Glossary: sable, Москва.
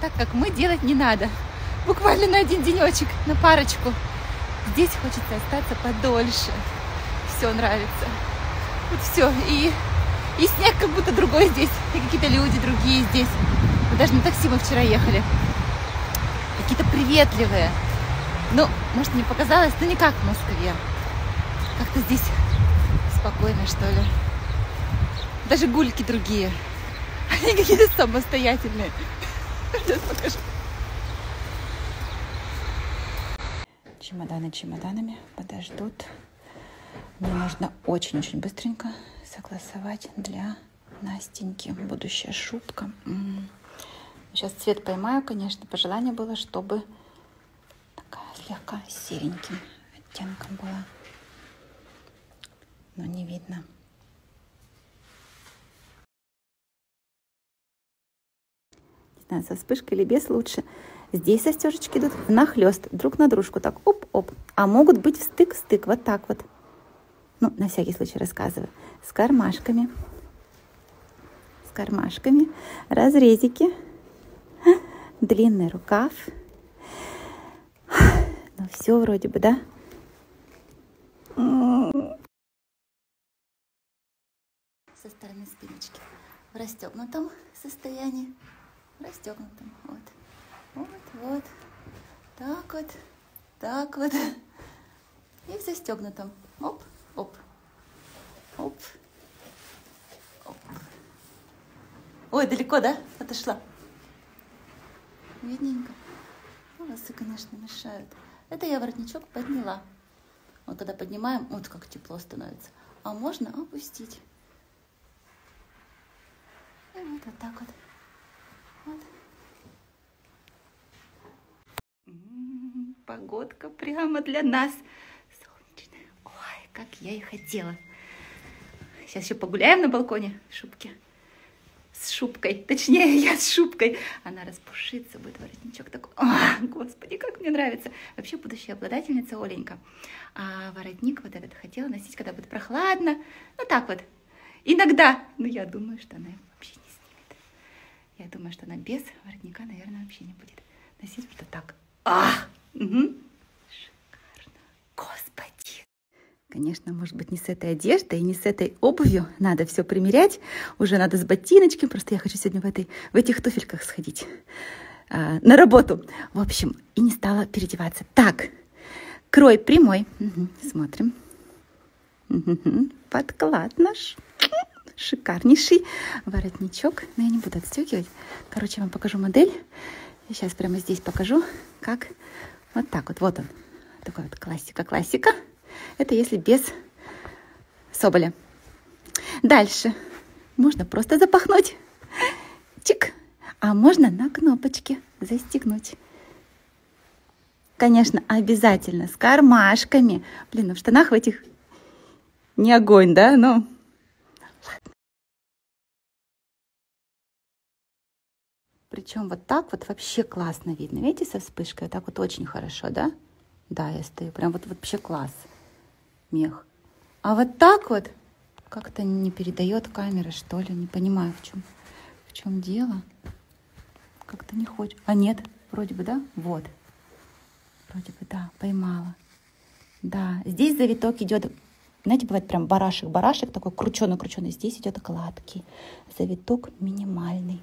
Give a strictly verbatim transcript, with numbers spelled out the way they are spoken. так, как мы, делать не надо. Буквально на один денечек, на парочку. Здесь хочется остаться подольше. Все нравится. Вот все. И, и снег как будто другой здесь. И какие-то люди другие здесь. Мы даже на такси мы вчера ехали. Какие-то приветливые. Ну, может, мне показалось, но не как в Москве. Как-то здесь спокойно, что ли. Даже гульки другие. Они какие-то самостоятельные. Сейчас покажу. Чемоданы чемоданами подождут. Мне нужно очень-очень быстренько согласовать для Настеньки. Будущая шубка. Сейчас цвет поймаю, конечно. Пожелание было, чтобы такая слегка сереньким оттенком была. Но не видно. Не знаю, со вспышкой или без лучше. Здесь застежечки идут внахлёст, друг на дружку, так оп-оп. А могут быть встык-стык, вот так вот. Ну, на всякий случай рассказываю. С кармашками. С кармашками. Разрезики. Длинный рукав. Ну, все вроде бы, да? Со стороны спиночки. В расстегнутом состоянии. В расстегнутом, вот. Вот, вот, так вот, так вот, и в застегнутом, оп, оп, оп, оп. Ой, далеко, да, отошла? Видненько. Волосы, конечно, мешают. Это я воротничок подняла. Вот когда поднимаем, вот как тепло становится. А можно опустить. И вот, вот так вот. Вот. Погодка прямо для нас. Солнечная. Ой, как я и хотела. Сейчас еще погуляем на балконе в шубке. С шубкой. Точнее, я с шубкой. Она распушится, будет воротничок такой. О, господи, как мне нравится. Вообще, будущая обладательница Оленька. А воротник вот этот хотела носить, когда будет прохладно. Ну, так вот. Иногда. Но я думаю, что она вообще не снимет. Я думаю, что она без воротника, наверное, вообще не будет носить. Просто так. Ах! Угу. Шикарно. Господи. Конечно, может быть, не с этой одеждой и не с этой обувью. Надо все примерять. Уже надо с ботиночки. Просто я хочу сегодня в, этой, в этих туфельках сходить а, на работу. В общем, и не стала переодеваться. Так, крой прямой. Угу. Смотрим. Угу. Подклад наш. Шикарнейший воротничок. Но я не буду отстегивать. Короче, я вам покажу модель. Я сейчас прямо здесь покажу, как... Вот так вот, вот он. Такой вот классика-классика. Это если без соболя. Дальше. Можно просто запахнуть. Чик. А можно на кнопочке застегнуть. Конечно, обязательно с кармашками. Блин, ну в штанах в этих не огонь, да? Ну, ладно. Причем вот так вот вообще классно видно. Видите, со вспышкой? Вот так вот очень хорошо, да? Да, я стою. Прям вот вообще класс. Мех. А вот так вот как-то не передает камера, что ли. Не понимаю, в чем, в чем дело. Как-то не хочет. А нет, вроде бы, да? Вот. Вроде бы, да, поймала. Да, здесь завиток идет... Знаете, бывает прям барашек-барашек, такой крученый-крученый. Здесь идет гладкий. Завиток минимальный.